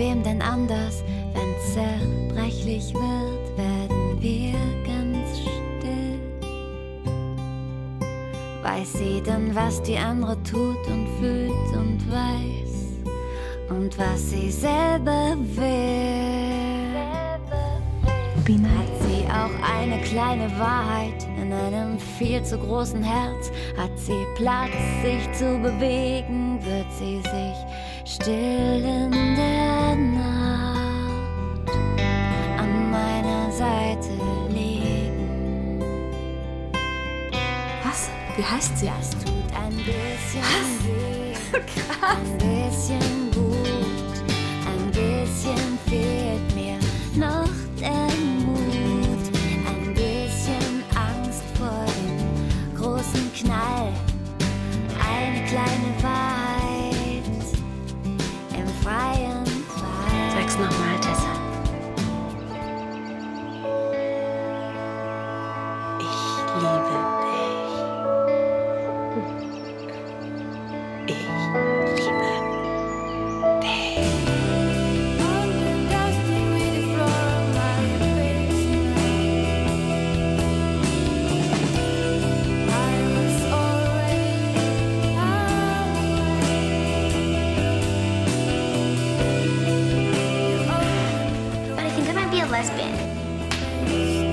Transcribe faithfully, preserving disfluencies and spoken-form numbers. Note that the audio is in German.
wem denn anders, wenn's zerbrechlich wird, werden wir ganz still. Weiß sie denn, was die andere tut und fühlt und weiß und was sie selber will? Hat sie auch eine kleine Wahrheit in einem viel zu großen Herz? Hat sie Platz, sich zu bewegen? Wird sie sich still in der Nacht an meiner Seite legen? Was? Wie heißt sie? Das tut ein bisschen Was? weh, krass. Ein bisschen gut, ein bisschen fehlt mir noch der Mut, ein bisschen Angst vor dem großen Knall, eine kleine Wahl. Sag's nochmal, Tessa. Ich liebe dich. Ich liebe dich. Lesbian.